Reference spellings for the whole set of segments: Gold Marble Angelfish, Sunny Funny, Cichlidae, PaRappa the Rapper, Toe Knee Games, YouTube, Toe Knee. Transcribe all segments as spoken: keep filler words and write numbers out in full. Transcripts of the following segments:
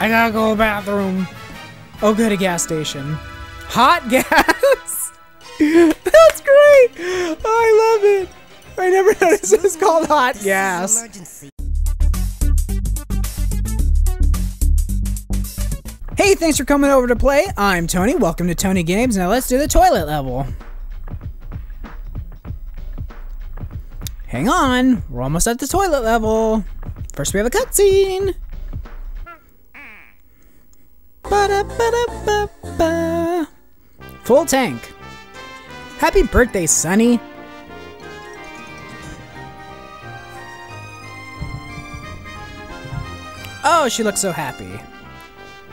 I gotta go to the bathroom. Oh, good, a gas station. Hot gas? That's great! Oh, I love it! I never noticed it's called hot this gas. Emergency. Hey, thanks for coming over to play. I'm Tony. Welcome to ToeKneeGames. Now let's do the toilet level. Hang on. We're almost at the toilet level. First, we have a cutscene. Ba-da-ba-da-ba-ba. Full tank. Happy birthday, Sunny. Oh, she looks so happy.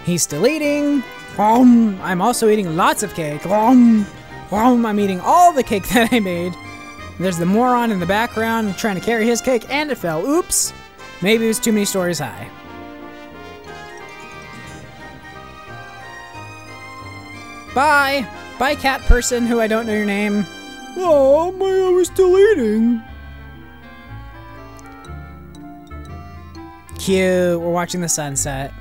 He's still eating. Um, I'm also eating lots of cake. Um, um, I'm eating all the cake that I made. There's the moron in the background trying to carry his cake, and it fell. Oops. Maybe it was too many stories high. Bye. Bye, cat person who I don't know your name. Oh, my, I was still eating. Cute. We're watching the sunset.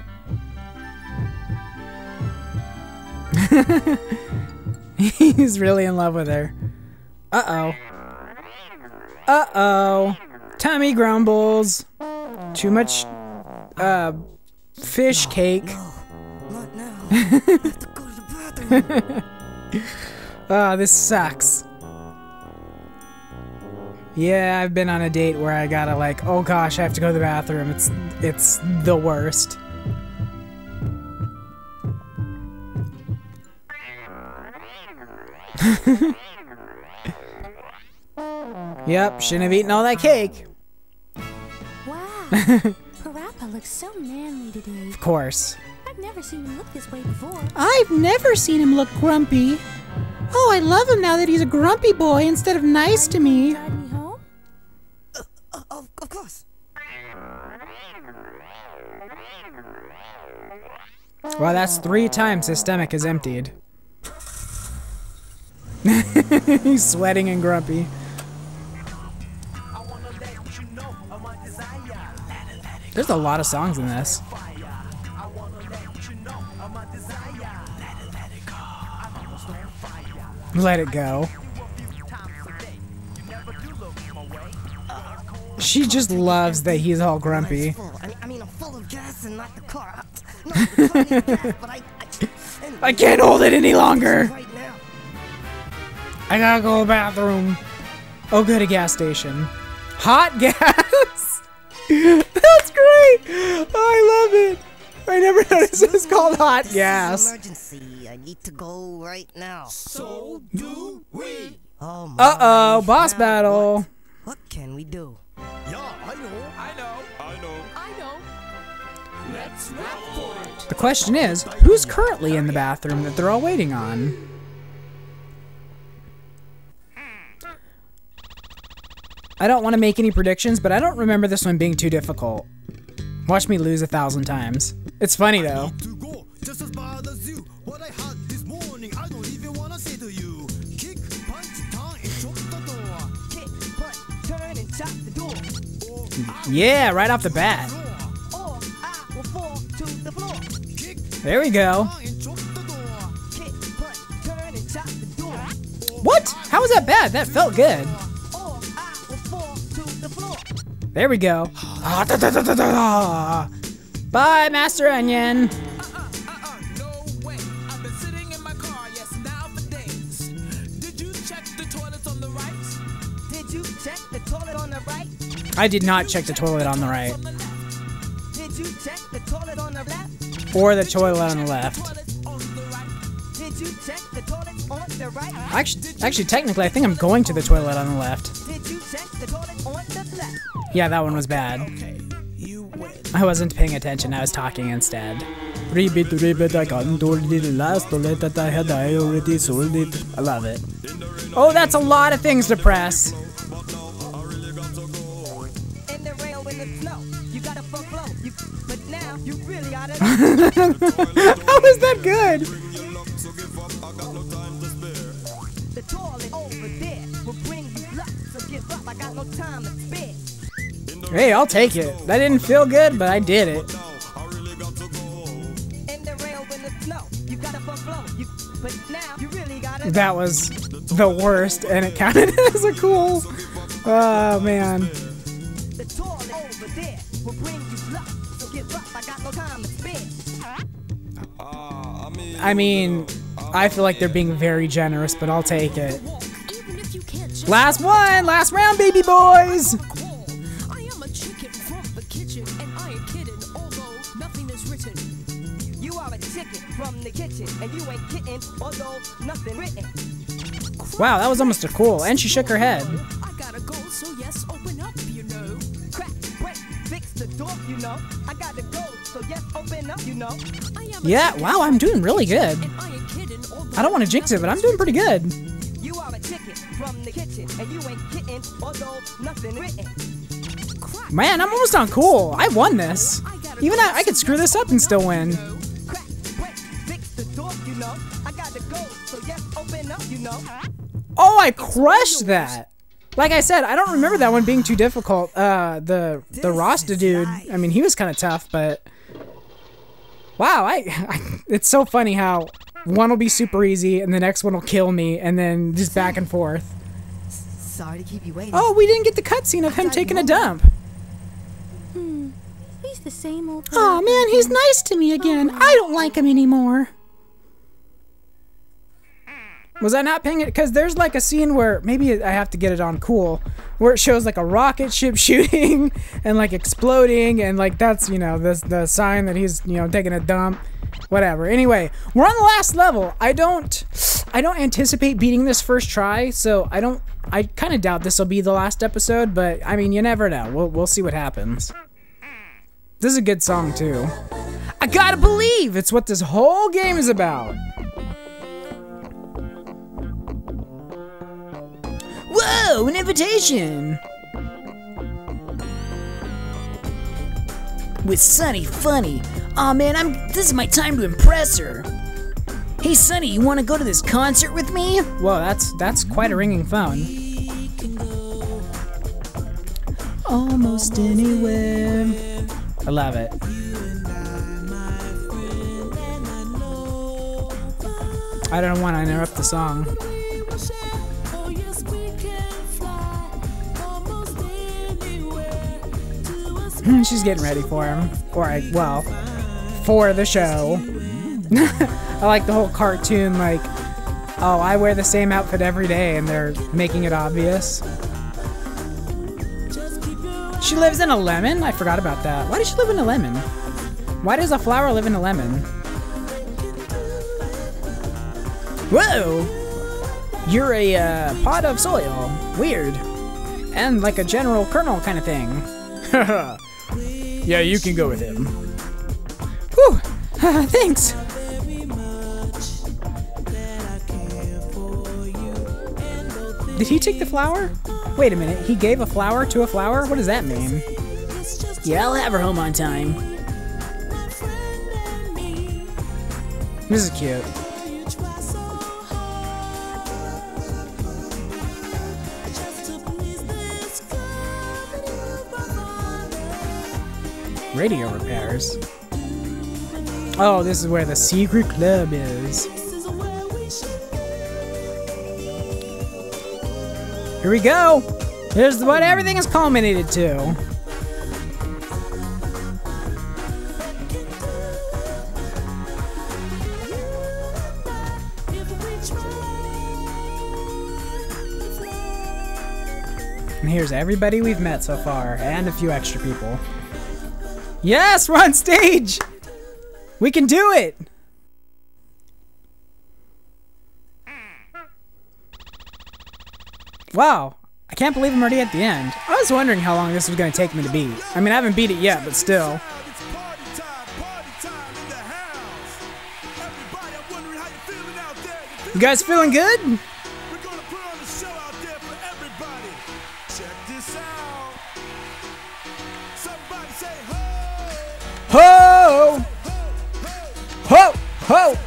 He's really in love with her. Uh-oh. Uh-oh. Tummy grumbles. Too much uh fish cake. Not now. I have to go to the bathroom. Oh, this sucks. Yeah, I've been on a date where I gotta like, oh gosh, I have to go to the bathroom. It's it's the worst. Yep, shouldn't have eaten all that cake. Wow, PaRappa looks so manly today. Of course. I've never seen him look this way before. I've never seen him look grumpy. Oh, I love him now that he's a grumpy boy instead of nice to me. Drive me home? Uh, uh, of, of course. Wow, that's three times his stomach is emptied. He's sweating and grumpy. There's a lot of songs in this. Let it go. She just loves that he's all grumpy. I can't hold it any longer. I gotta go to the bathroom. Oh, good, a gas station. Hot gas? That's great! Oh, I love it! I never noticed it's called hot gas. Emergency. I need to go right now. So do we. Oh my. Uh-oh, boss battle. What? What can we do? Yeah, I know. I know. I know. I know. Let's rap for it. The question is, who's currently in the bathroom that they're all waiting on? I don't want to make any predictions, but I don't remember this one being too difficult. Watch me lose a thousand times. It's funny though. Yeah, right off the bat. There we go. What? How was that bad? That felt good. There we go. Ah, da, da, da, da, da. Bye, Master Onion. Uh-uh, uh-uh, no way. I've been sitting in my car, yes, now for days. Did you check the toilet on the right? Did you check the toilet on the right? I did not check the toilet on the right. Did you check the toilet on the left? Or the toilet on the left. Did you check the toilet on the right? Actually, actually, technically, I think I'm going to the toilet on the left. Did you check the toilet on the left? Yeah, that one was bad. Okay, you win. I wasn't paying attention, I was talking instead. Repeat, repeat, I can't do it. Last toilet that I had, I already sold it. I love it. Oh, that's a lot of things to press. How is that good? The toilet over there will bring you luck, so give up, I got no time to spare. Hey, I'll take it. That didn't feel good, but I did it. snow. You got a fuck flow. You, but now you really got it. That was the worst, and it counted as a cool. Oh man. The tour over there will bring you luck. So give up. I got no time to spend. I mean, I feel like they're being very generous, but I'll take it. Last one, last round, baby boys. I am a chicken from the kitchen, and I ain't kidding, although nothing is written. You are a chicken from the kitchen, and you ain't kidding, although nothing written. Wow, that was almost a cool, and she shook her head. I gotta go, so yes, open up, you know. Crack, break, fix the door, you know. I gotta go, so yes, open up, you know. Yeah, wow, I'm doing really good. I don't want to jinx it, but I'm doing pretty good. You are a chicken from the kitchen, and you ain't kidding, although nothing written. Man, I'm almost on cool. I won this. Even I, I could screw this up and still win. Oh, I crushed that. Like I said, I don't remember that one being too difficult. Uh, the the Rasta dude, I mean, he was kind of tough, but... Wow, I, I it's so funny how one will be super easy and the next one will kill me, and then just back and forth. Sorry to keep you waiting. Oh, we didn't get the cutscene of him taking a dump. Hmm. He's the same old. Oh man, he's nice to me again. I don't like him anymore. Was I not paying it? Because there's like a scene where maybe I have to get it on cool, where it shows like a rocket ship shooting and like exploding, and like that's, you know, this the sign that he's, you know, taking a dump, whatever. Anyway, we're on the last level. I don't, I don't anticipate beating this first try, so I don't. I kind of doubt this will be the last episode, but I mean, you never know. We'll we'll see what happens. This is a good song too. I gotta believe it's what this whole game is about. Whoa, an invitation! With Sunny Funny. Aw man, I'm this is my time to impress her. Hey Sunny, you wanna go to this concert with me? Whoa, that's that's quite a ringing phone. We can go almost anywhere. I love it. I don't wanna interrupt the song. She's getting ready for him, or I, well, for the show. I like the whole cartoon, like, oh, I wear the same outfit every day, and they're making it obvious. She lives in a lemon? I forgot about that. Why does she live in a lemon? Why does a flower live in a lemon? Whoa! You're a uh, pod of soil. Weird. And like a general kernel kind of thing. Haha. Yeah, you can go with him. Whew! Uh, thanks! Did he take the flower? Wait a minute, he gave a flower to a flower? What does that mean? Yeah, I'll have her home on time. This is cute. Radio repairs. Oh, this is where the secret club is. Here we go. Here's what everything is culminated to. And here's everybody we've met so far, and a few extra people. Yes, we're on stage! We can do it! Wow, I can't believe I'm already at the end. I was wondering how long this was gonna take me to beat. I mean, I haven't beat it yet, but still. You guys feeling good? Ho! Ho! Ho! Ho! Ho! Ho! Ho!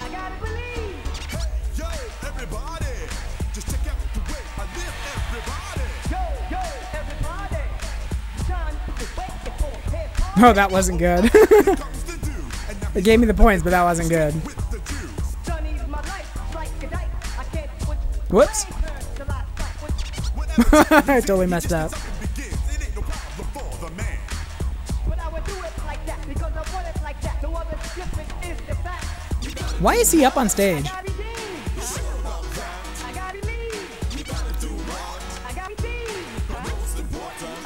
I gotta believe. Hey, yo, everybody. Just check out the way I live, everybody. Yo, yo, everybody. John is waiting for his party. Oh, that wasn't good. It gave me the points, but that wasn't good. Whoops. I totally messed up. Why is he up on stage? I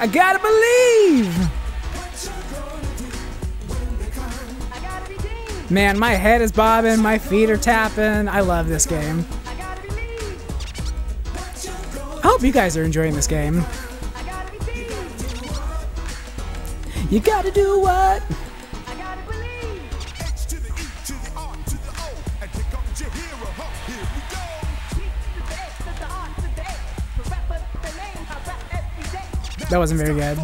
gotta believe! Man, my head is bobbing, my feet are tapping. I love this game. I hope you guys are enjoying this game. You gotta do what? That wasn't very good.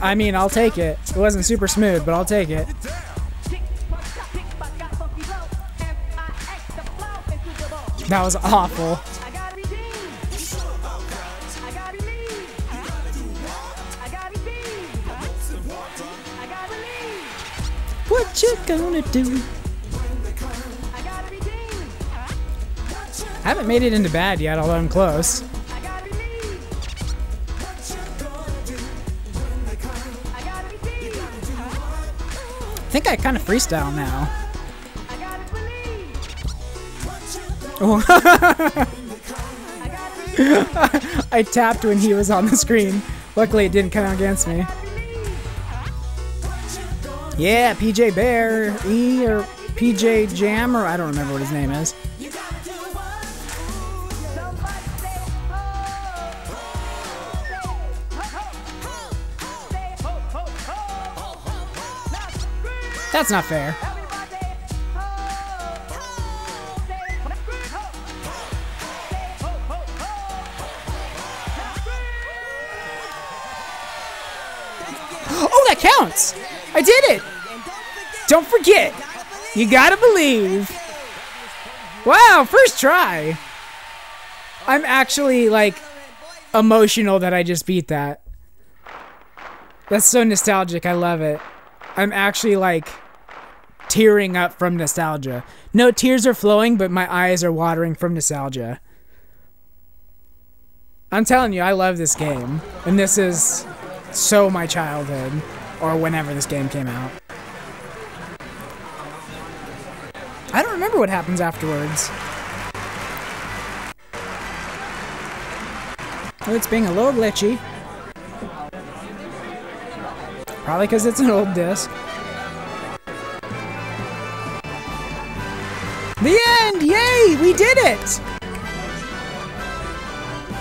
I mean, I'll take it. It wasn't super smooth, but I'll take it. That was awful. What you gonna do? I haven't made it into bad yet, although I'm close. I think I kind of freestyle now. Oh. I tapped when he was on the screen. Luckily, it didn't count against me. Yeah, P J Bear, E, or P J Jam, or I don't remember what his name is. That's not fair. Oh, that counts! I did it! Don't forget, you gotta believe. Wow, first try. I'm actually, like, emotional that I just beat that. That's so nostalgic, I love it. I'm actually, like, tearing up from nostalgia. No tears are flowing, but my eyes are watering from nostalgia. I'm telling you, I love this game. And this is so my childhood, or whenever this game came out. I don't remember what happens afterwards. Oh, it's being a little glitchy. Probably because it's an old disc. The end! Yay! We did it!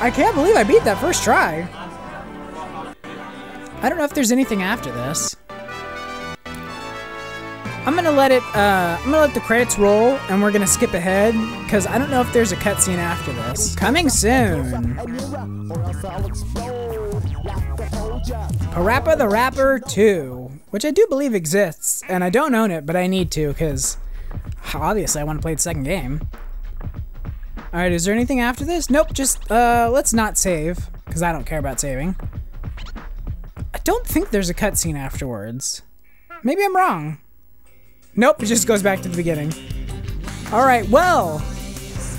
I can't believe I beat that first try. I don't know if there's anything after this. I'm gonna let it, uh, I'm gonna let the credits roll and we're gonna skip ahead because I don't know if there's a cutscene after this. Coming soon! PaRappa the Rapper two, which I do believe exists, and I don't own it, but I need to because obviously I want to play the second game. Alright, is there anything after this? Nope, just uh, let's not save because I don't care about saving. I don't think there's a cutscene afterwards. Maybe I'm wrong. Nope, it just goes back to the beginning. Alright, well,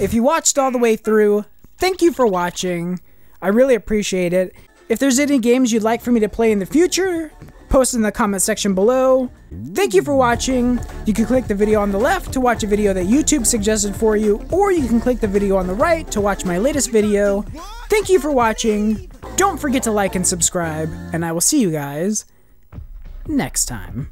if you watched all the way through, thank you for watching. I really appreciate it. If there's any games you'd like for me to play in the future, post in the comment section below. Thank you for watching. You can click the video on the left to watch a video that YouTube suggested for you, or you can click the video on the right to watch my latest video. Thank you for watching. Don't forget to like and subscribe, and I will see you guys next time.